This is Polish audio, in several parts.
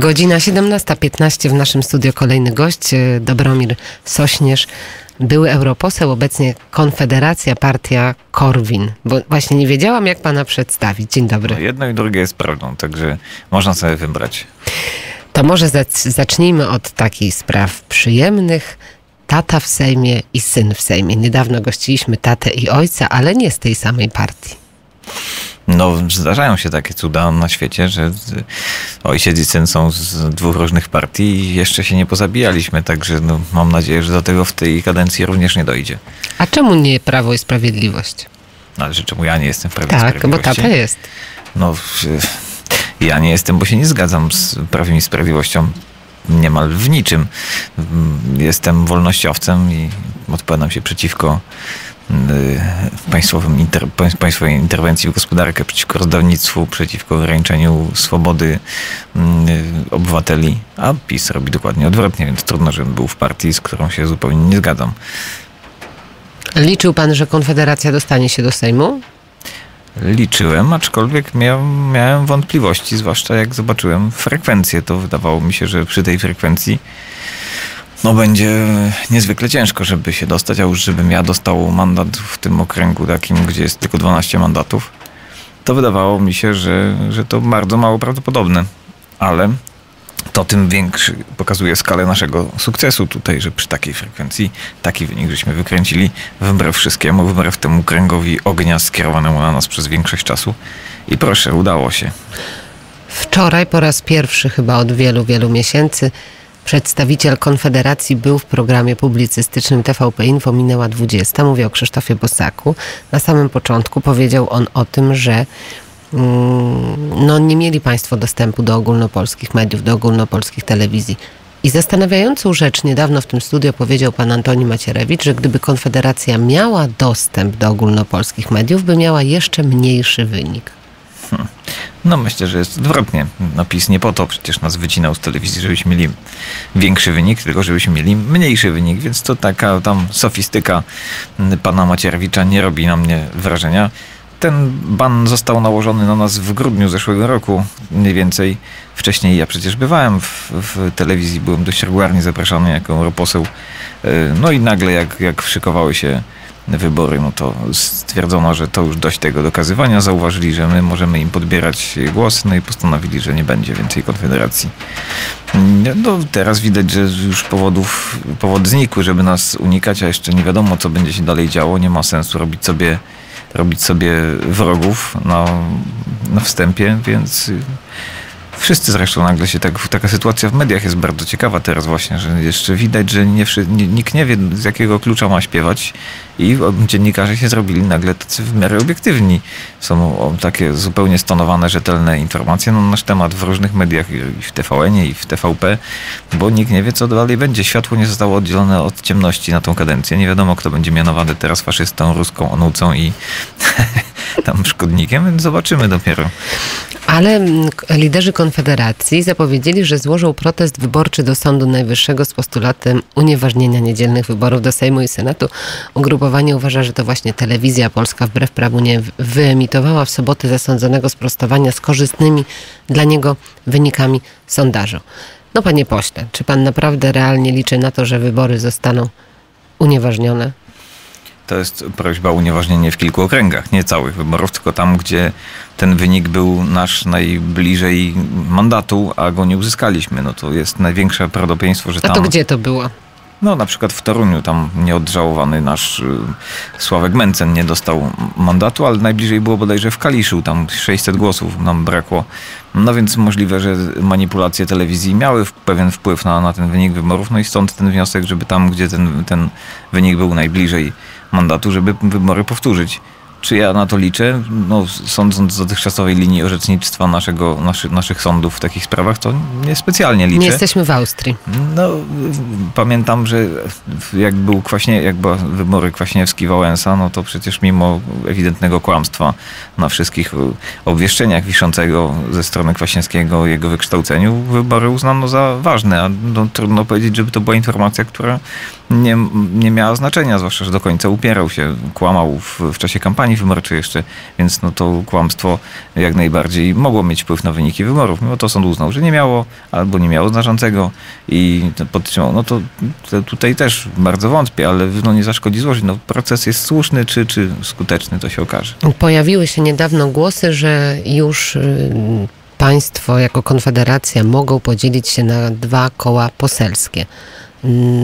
Godzina 17:15 w naszym studio kolejny gość, Dobromir Sośnierz, były europoseł, obecnie Konfederacja, partia Korwin. Bo właśnie nie wiedziałam, jak pana przedstawić. Dzień dobry. No, jedno i drugie jest prawdą, także można sobie wybrać. To może zacznijmy od takich spraw przyjemnych. Tata w Sejmie i syn w Sejmie. Niedawno gościliśmy tatę i ojca, ale nie z tej samej partii. No, zdarzają się takie cuda na świecie, że ojciec i syn są z dwóch różnych partii i jeszcze się nie pozabijaliśmy, także no, mam nadzieję, że do tego w tej kadencji również nie dojdzie. A czemu nie Prawo i Sprawiedliwość? No, że czemu ja nie jestem w Prawie i Sprawiedliwości? Tak, bo tata jest. No, ja nie jestem, bo się nie zgadzam z Prawem i Sprawiedliwością niemal w niczym. Jestem wolnościowcem i odpowiadam się przeciwko państwowej interwencji w gospodarkę, przeciwko rozdawnictwu, przeciwko ograniczeniu swobody obywateli, a PiS robi dokładnie odwrotnie, więc trudno, żebym był w partii, z którą się zupełnie nie zgadzam. Liczył pan, że Konfederacja dostanie się do Sejmu? Liczyłem, aczkolwiek miałem wątpliwości, zwłaszcza jak zobaczyłem frekwencję, to wydawało mi się, że przy tej frekwencji no będzie niezwykle ciężko, żeby się dostać, a już żebym ja dostał mandat w tym okręgu takim, gdzie jest tylko 12 mandatów, to wydawało mi się, że to bardzo mało prawdopodobne, ale to tym większy pokazuje skalę naszego sukcesu tutaj, że przy takiej frekwencji taki wynik żeśmy wykręcili wbrew wszystkiemu, wbrew temu kręgowi ognia skierowanemu na nas przez większość czasu i proszę, udało się. Wczoraj po raz pierwszy chyba od wielu, wielu miesięcy przedstawiciel Konfederacji był w programie publicystycznym TVP Info, minęła 20. Mówił o Krzysztofie Bosaku. Na samym początku powiedział on o tym, że no, nie mieli państwo dostępu do ogólnopolskich mediów, do ogólnopolskich telewizji. I zastanawiającą rzecz niedawno w tym studio powiedział pan Antoni Macierewicz, że gdyby Konfederacja miała dostęp do ogólnopolskich mediów, by miała jeszcze mniejszy wynik. No myślę, że jest odwrotnie. No PiS nie po to przecież nas wycinał z telewizji, żebyśmy mieli większy wynik, tylko żebyśmy mieli mniejszy wynik, więc to taka tam sofistyka pana Macierewicza nie robi na mnie wrażenia. Ten ban został nałożony na nas w grudniu zeszłego roku, mniej więcej. Wcześniej ja przecież bywałem w telewizji, byłem dość regularnie zapraszany jako europoseł. No i nagle jak szykowały się wybory, no to stwierdzono, że to już dość tego dokazywania. Zauważyli, że my możemy im podbierać głosy, no i postanowili, że nie będzie więcej Konfederacji. No teraz widać, że już powody znikły, żeby nas unikać, a jeszcze nie wiadomo, co będzie się dalej działo. Nie ma sensu robić sobie wrogów na wstępie, więc wszyscy zresztą nagle się tak... Taka sytuacja w mediach jest bardzo ciekawa teraz właśnie, że jeszcze widać, że nikt nie wie, z jakiego klucza ma śpiewać i dziennikarze się zrobili nagle tacy w miarę obiektywni. Są takie zupełnie stonowane, rzetelne informacje na nasz temat w różnych mediach i w TVN-ie i w TVP, bo nikt nie wie, co dalej będzie. Światło nie zostało oddzielone od ciemności na tą kadencję. Nie wiadomo, kto będzie mianowany teraz faszystą, ruską onucą i tam szkodnikiem, więc zobaczymy dopiero. Ale liderzy Konfederacji zapowiedzieli, że złożą protest wyborczy do Sądu Najwyższego z postulatem unieważnienia niedzielnych wyborów do Sejmu i Senatu. Ugrupowanie uważa, że to właśnie Telewizja Polska wbrew prawu nie wyemitowała w sobotę zasądzonego sprostowania z korzystnymi dla niego wynikami sondażu. No panie pośle, czy pan naprawdę realnie liczy na to, że wybory zostaną unieważnione? To jest prośba o unieważnienie w kilku okręgach, nie całych wyborów, tylko tam, gdzie ten wynik był nasz najbliżej mandatu, a go nie uzyskaliśmy. No to jest największe prawdopodobieństwo, że tam... A to gdzie to było? No na przykład w Toruniu, tam nieodżałowany nasz Sławek Męcen nie dostał mandatu, ale najbliżej było bodajże w Kaliszu, tam 600 głosów nam brakło. No więc możliwe, że manipulacje telewizji miały pewien wpływ na ten wynik wyborów, no i stąd ten wniosek, żeby tam, gdzie ten wynik był najbliżej mandatu, żeby wybory powtórzyć. Czy ja na to liczę? No, sądząc z dotychczasowej linii orzecznictwa naszych sądów w takich sprawach, to niespecjalnie liczę. Nie jesteśmy w Austrii. No, pamiętam, że jak były wybory Kwaśniewski-Wałęsa, no to przecież mimo ewidentnego kłamstwa na wszystkich obwieszczeniach wiszącego ze strony Kwaśniewskiego o jego wykształceniu, wybory uznano za ważne, a no, trudno powiedzieć, żeby to była informacja, która nie miała znaczenia, zwłaszcza, że do końca upierał się, kłamał w czasie kampanii dni wyborczy jeszcze, więc no to kłamstwo jak najbardziej mogło mieć wpływ na wyniki wyborów. Mimo to sąd uznał, że nie miało, albo nie miało znaczącego i podtrzymał. No to tutaj też bardzo wątpię, ale no nie zaszkodzi złożyć. No proces jest słuszny czy skuteczny, to się okaże. Pojawiły się niedawno głosy, że już państwo jako Konfederacja mogą podzielić się na dwa koła poselskie.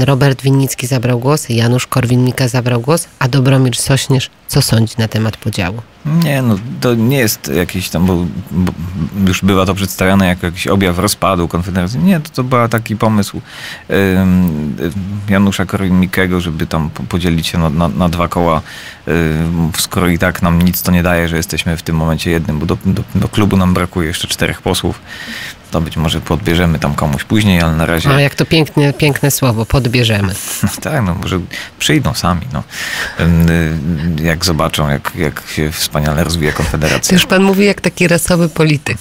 Robert Winnicki zabrał głos, Janusz Korwin-Mikke zabrał głos, a Dobromir Sośnierz co sądzi na temat podziału? Nie, no to nie jest jakiś tam, bo już bywa to przedstawiane jako jakiś objaw rozpadu Konfederacji. Nie, to był taki pomysł Janusza Korwin-Mikkego, żeby tam podzielić się na dwa koła, skoro i tak nam nic to nie daje, że jesteśmy w tym momencie jednym, bo do klubu nam brakuje jeszcze 4 posłów. To być może podbierzemy tam komuś później, ale na razie... A jak to piękne słowo, podbierzemy. No tak, no może przyjdą sami, no. Jak zobaczą, jak się wspaniale rozwija Konfederacja. To już pan mówi jak taki rasowy polityk.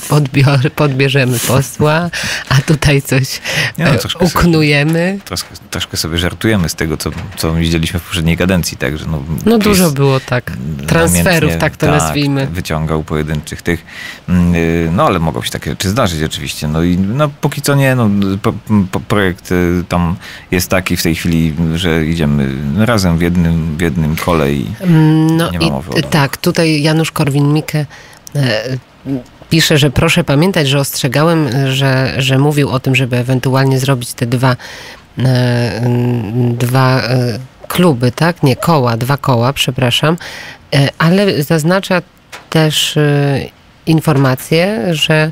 Podbierzemy posła, a tutaj coś uknujemy. Troszkę sobie żartujemy z tego, co widzieliśmy w poprzedniej kadencji, także no... No dużo było tak, transferów, tak to nazwijmy. Wyciągał pojedynczych tych, no ale mogą się takie rzeczy zdarzyć oczywiście. No i no, póki co nie, no, projekt tam jest taki w tej chwili, że idziemy razem w jednym kole i no nie ma mowy o... Tak, tutaj Janusz Korwin-Mikke pisze, że proszę pamiętać, że ostrzegałem, że mówił o tym, żeby ewentualnie zrobić te dwa kluby, tak? Nie, dwa koła, przepraszam. Ale zaznacza też informację, że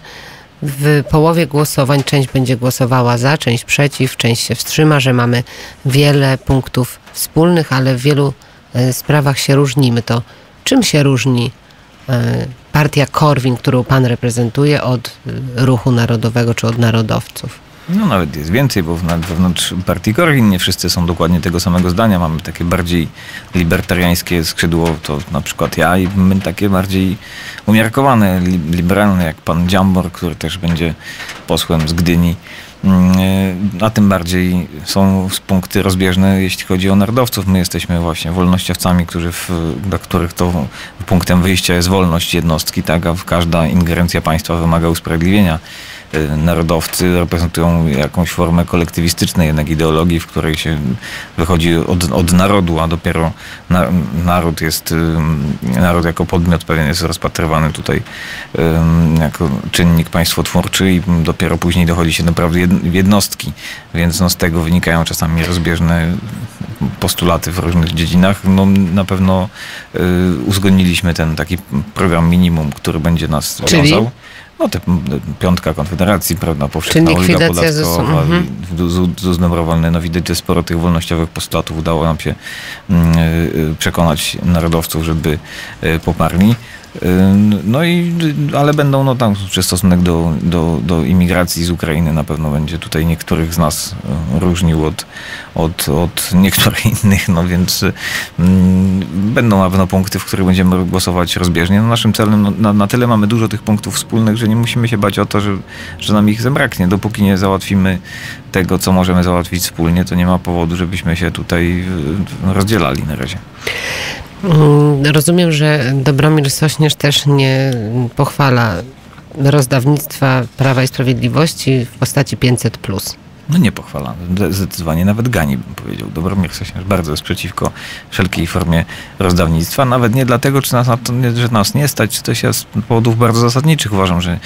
w połowie głosowań część będzie głosowała za, część przeciw, część się wstrzyma, że mamy wiele punktów wspólnych, ale w wielu sprawach się różnimy. To czym się różni partia Korwin, którą pan reprezentuje, od Ruchu Narodowego czy od Narodowców? No nawet jest więcej, bo wewnątrz partii Korwin nie wszyscy są dokładnie tego samego zdania. Mamy takie bardziej libertariańskie skrzydło, to na przykład ja, i my takie bardziej umiarkowane, liberalne, jak pan Dziambor, który też będzie posłem z Gdyni. A tym bardziej są punkty rozbieżne, jeśli chodzi o narodowców. My jesteśmy właśnie wolnościowcami, dla których to punktem wyjścia jest wolność jednostki, tak? A każda ingerencja państwa wymaga usprawiedliwienia. Narodowcy reprezentują jakąś formę kolektywistycznej jednak ideologii, w której się wychodzi od narodu, a dopiero naród jako podmiot pewien jest rozpatrywany tutaj jako czynnik państwotwórczy i dopiero później dochodzi się naprawdę jednostki, więc no z tego wynikają czasami rozbieżne postulaty w różnych dziedzinach. No, na pewno uzgodniliśmy ten taki program minimum, który będzie nas wiązał. No te piątka Konfederacji, prawda, powszechna ulga podatkowa, ZUS dobrowolny, no widać, że sporo tych wolnościowych postulatów udało nam się przekonać narodowców, żeby poparli. No i, ale będą, no tam przez stosunek do imigracji z Ukrainy na pewno będzie tutaj niektórych z nas różnił od niektórych innych, no więc będą na pewno punkty, w których będziemy głosować rozbieżnie. No naszym celem, no, na tyle mamy dużo tych punktów wspólnych, że nie musimy się bać o to, że nam ich zabraknie. Dopóki nie załatwimy tego, co możemy załatwić wspólnie, to nie ma powodu, żebyśmy się tutaj rozdzielali na razie. Rozumiem, że Dobromir Sośnierz też nie pochwala rozdawnictwa Prawa i Sprawiedliwości w postaci 500+. No nie pochwala. Zdecydowanie nawet gani, bym powiedział. Dobromir Sośnierz bardzo jest przeciwko wszelkiej formie rozdawnictwa. Nawet nie dlatego, że nas nie stać, czy też ja z powodów bardzo zasadniczych uważam, że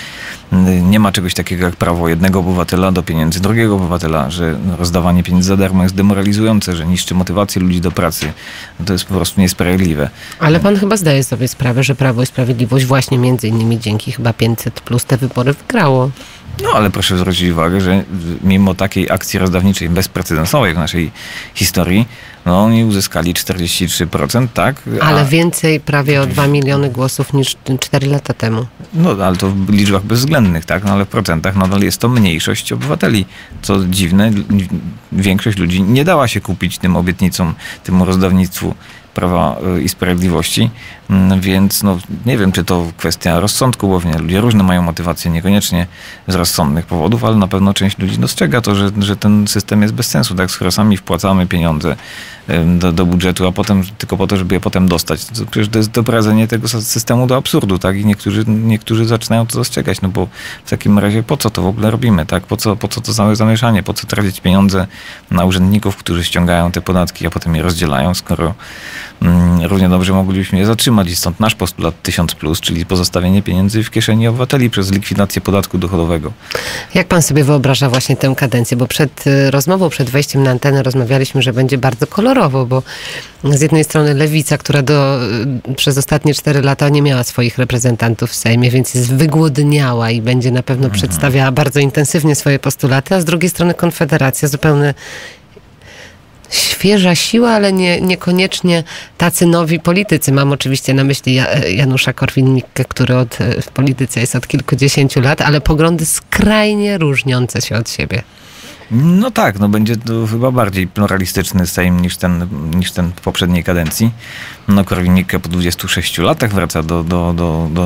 nie ma czegoś takiego jak prawo jednego obywatela do pieniędzy drugiego obywatela, że rozdawanie pieniędzy za darmo jest demoralizujące, że niszczy motywację ludzi do pracy. To jest po prostu niesprawiedliwe. Ale pan chyba zdaje sobie sprawę, że Prawo i Sprawiedliwość właśnie między innymi dzięki chyba 500+ te wybory wygrało. No ale proszę zwrócić uwagę, że mimo takiej akcji rozdawniczej bezprecedensowej w naszej historii, no oni uzyskali 43%, tak? Ale więcej, prawie o 2 miliony głosów niż 4 lata temu. No ale to w liczbach bezwzględnych, tak? No ale w procentach nadal jest to mniejszość obywateli. Co dziwne, większość ludzi nie dała się kupić tym obietnicom, temu rozdawnictwu Prawa i Sprawiedliwości, więc no, nie wiem, czy to kwestia rozsądku, bo ludzie różne mają motywacje, niekoniecznie z rozsądnych powodów, ale na pewno część ludzi dostrzega to, że ten system jest bez sensu, tak, skoro sami wpłacamy pieniądze do budżetu, a potem tylko po to, żeby je potem dostać. To przecież to jest doprowadzenie tego systemu do absurdu, tak, i niektórzy zaczynają to dostrzegać, no bo w takim razie po co to w ogóle robimy, tak, po co to całe zamieszanie, po co tracić pieniądze na urzędników, którzy ściągają te podatki, a potem je rozdzielają, skoro równie dobrze moglibyśmy je zatrzymać i stąd nasz postulat 1000+, czyli pozostawienie pieniędzy w kieszeni obywateli przez likwidację podatku dochodowego. Jak pan sobie wyobraża właśnie tę kadencję? Bo przed rozmową, przed wejściem na antenę rozmawialiśmy, że będzie bardzo kolorowo, bo z jednej strony lewica, która przez ostatnie 4 lata nie miała swoich reprezentantów w Sejmie, więc jest wygłodniała i będzie na pewno przedstawiała bardzo intensywnie swoje postulaty, a z drugiej strony Konfederacja, zupełnie świeża siła, ale niekoniecznie tacy nowi politycy. Mam oczywiście na myśli Janusza Korwin-Mikke, który w polityce jest od kilkudziesięciu lat, ale poglądy skrajnie różniące się od siebie. No tak, no będzie to chyba bardziej pluralistyczny Sejm niż ten poprzedniej kadencji. No Korwin-Mikke po 26 latach wraca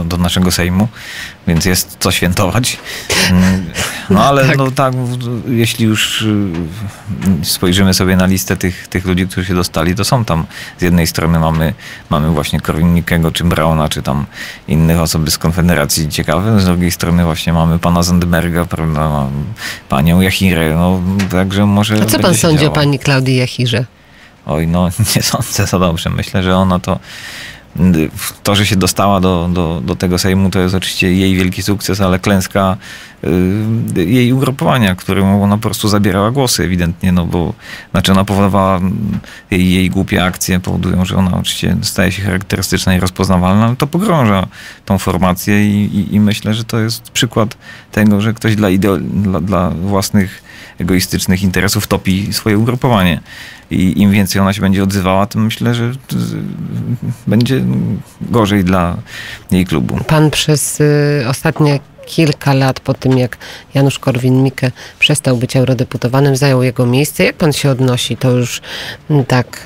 do naszego Sejmu, więc jest co świętować. No ale tak. No tak, jeśli już spojrzymy sobie na listę tych ludzi, którzy się dostali, to są tam z jednej strony mamy właśnie Korwin-Mikkego, czy Brauna, czy tam innych osób z Konfederacji ciekawe, z drugiej strony właśnie mamy pana Zandberga, prawda, panią Jachirę, no także może... A co pan sądzi o pani Klaudii Jachirze? Oj, no nie sądzę za dobrze. Myślę, że ona to, że się dostała do tego Sejmu, to jest oczywiście jej wielki sukces, ale klęska jej ugrupowania, któremu ona po prostu zabierała głosy ewidentnie, no bo znaczy ona powodowała, jej głupie akcje powodują, że ona oczywiście staje się charakterystyczna i rozpoznawalna, ale to pogrąża tą formację i myślę, że to jest przykład tego, że ktoś dla własnych egoistycznych interesów topi swoje ugrupowanie. I im więcej ona się będzie odzywała, tym myślę, że będzie gorzej dla jej klubu. Pan przez ostatnie kilka lat po tym, jak Janusz Korwin-Mikke przestał być eurodeputowanym, zajął jego miejsce. Jak pan się odnosi, to już tak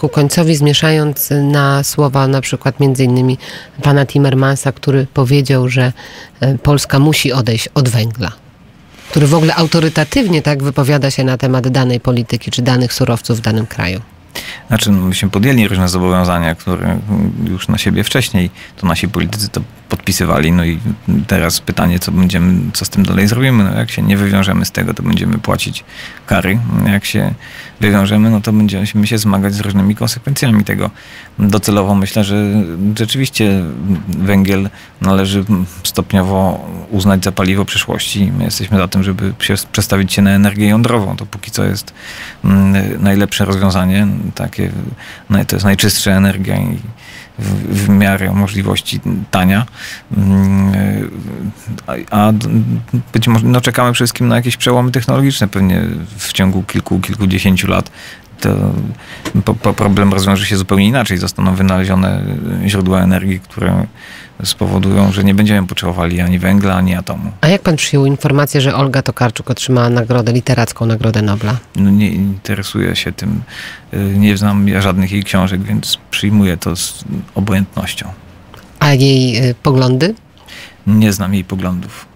ku końcowi, zmieszając na słowa na przykład między innymi pana Timmermansa, który powiedział, że Polska musi odejść od węgla, który w ogóle autorytatywnie tak wypowiada się na temat danej polityki czy danych surowców w danym kraju. Znaczy, myśmy podjęli różne zobowiązania, które już na siebie wcześniej to nasi politycy to podpisywali. No i teraz pytanie, co z tym dalej zrobimy. No jak się nie wywiążemy z tego, to będziemy płacić kary. Jak się wywiążemy, no to będziemy się zmagać z różnymi konsekwencjami tego. Docelowo myślę, że rzeczywiście węgiel należy stopniowo uznać za paliwo przyszłości. My jesteśmy za tym, żeby przestawić się na energię jądrową. To póki co jest najlepsze rozwiązanie. Takie, no to jest najczystsza energia i w miarę możliwości tania. A być może no czekamy przede wszystkim na jakieś przełomy technologiczne. Pewnie w ciągu kilkudziesięciu lat to problem rozwiąże się zupełnie inaczej. Zostaną wynalezione źródła energii, które spowodują, że nie będziemy potrzebowali ani węgla, ani atomu. A jak pan przyjął informację, że Olga Tokarczuk otrzymała nagrodę literacką, Nagrodę Nobla? No nie interesuję się tym. Nie znam ja żadnych jej książek, więc przyjmuję to z obojętnością. A jej poglądy? Nie znam jej poglądów.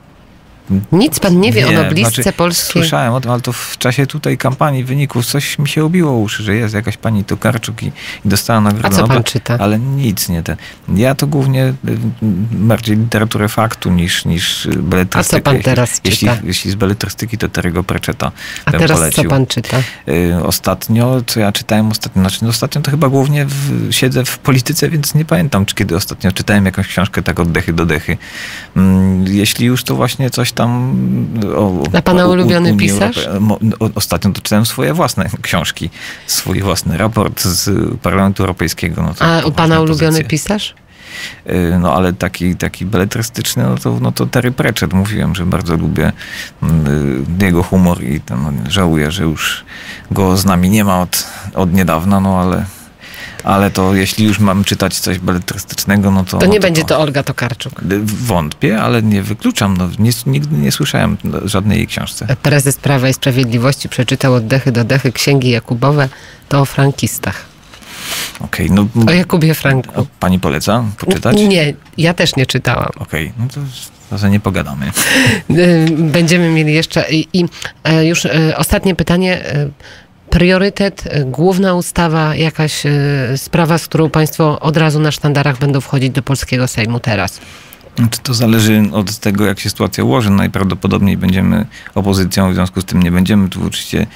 Nic pan nie wie o noblistce polskiej. Słyszałem o tym, ale to w czasie tutaj kampanii wyników coś mi się obiło uszy, że jest jakaś pani Tokarczuk i dostała nagrodę. A co pan czyta? Ale nic nie ten. Ja to głównie bardziej literaturę faktu niż beletrystykę. A co pan teraz czyta? Jeśli z beletrystyki, to Terry'ego Pratchetta. A teraz polecił. Co pan czyta? Ostatnio, co ja czytałem ostatnio, znaczy ostatnio to chyba głównie siedzę w polityce, więc nie pamiętam, czy kiedy ostatnio czytałem jakąś książkę tak od dechy do dechy. Jeśli już, to właśnie coś tam a pana ulubiony pisarz? Ostatnio to czytałem swoje własne książki, swój własny raport z Parlamentu Europejskiego. No a pana ulubiony pisarz? No ale taki beletrystyczny, no to Terry Pratchett. Mówiłem, że bardzo lubię jego humor i żałuję, że już go z nami nie ma od niedawna, no ale to jeśli już mam czytać coś beletrystycznego, no to... To nie będzie to Olga Tokarczuk. Wątpię, ale nie wykluczam. No, nigdy nie słyszałem żadnej jej książce. Prezes Prawa i Sprawiedliwości przeczytał od dechy do dechy księgi Jakubowe, to o frankistach. Okej, no, o Jakubie Franku. Pani poleca poczytać? Nie, ja też nie czytałam. Okej, no to może nie pogadamy. Będziemy mieli jeszcze. I już ostatnie pytanie. Priorytet, główna ustawa, jakaś sprawa, z którą państwo od razu na sztandarach będą wchodzić do polskiego Sejmu teraz? To zależy od tego, jak się sytuacja ułoży. Najprawdopodobniej będziemy opozycją, w związku z tym nie będziemy tu oczywiście...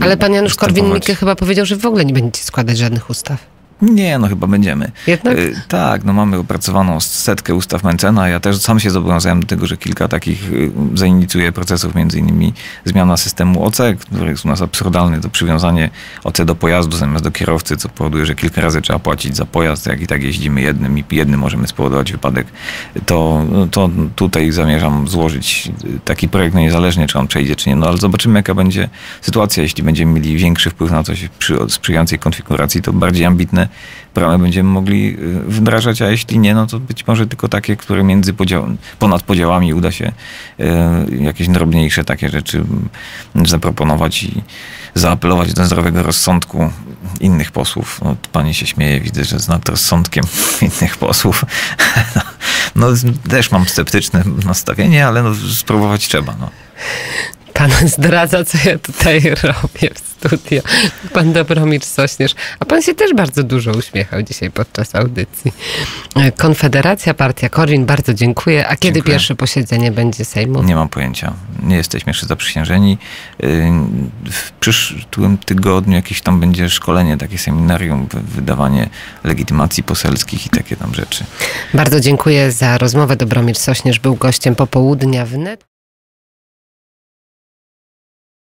Ale pan Janusz Korwin-Mikke chyba powiedział, że w ogóle nie będziecie składać żadnych ustaw. Nie, no chyba będziemy. Jednak? Tak, no mamy opracowaną 100 ustaw Mentzena. Ja też sam się zobowiązałem do tego, że kilka takich zainicjuję procesów, między innymi zmiana systemu OC, który jest u nas absurdalny, to przywiązanie OC do pojazdu zamiast do kierowcy, co powoduje, że kilka razy trzeba płacić za pojazd, jak i tak jeździmy jednym i jednym możemy spowodować wypadek. To tutaj zamierzam złożyć taki projekt, no niezależnie czy on przejdzie, czy nie, no ale zobaczymy, jaka będzie sytuacja. Jeśli będziemy mieli większy wpływ na coś przy sprzyjającej konfiguracji, to bardziej ambitne prawa będziemy mogli wdrażać, a jeśli nie, no to być może tylko takie, które między ponad podziałami uda się jakieś drobniejsze takie rzeczy zaproponować i zaapelować do zdrowego rozsądku innych posłów. No, pani się śmieje, widzę, że jest nad rozsądkiem innych posłów. No, też mam sceptyczne nastawienie, ale no, spróbować trzeba. No. Pan zdradza, co ja tutaj robię w studio. Pan Dobromir Sośnierz. A pan się też bardzo dużo uśmiechał dzisiaj podczas audycji. Konfederacja, partia Korwin, bardzo dziękuję. A kiedy pierwsze posiedzenie będzie Sejmu? Nie mam pojęcia. Nie jesteśmy jeszcze zaprzysiężeni. W przyszłym tygodniu jakieś tam będzie szkolenie, takie seminarium, wydawanie legitymacji poselskich i takie tam rzeczy. Bardzo dziękuję za rozmowę. Dobromir Sośnierz był gościem Popołudnia w NET.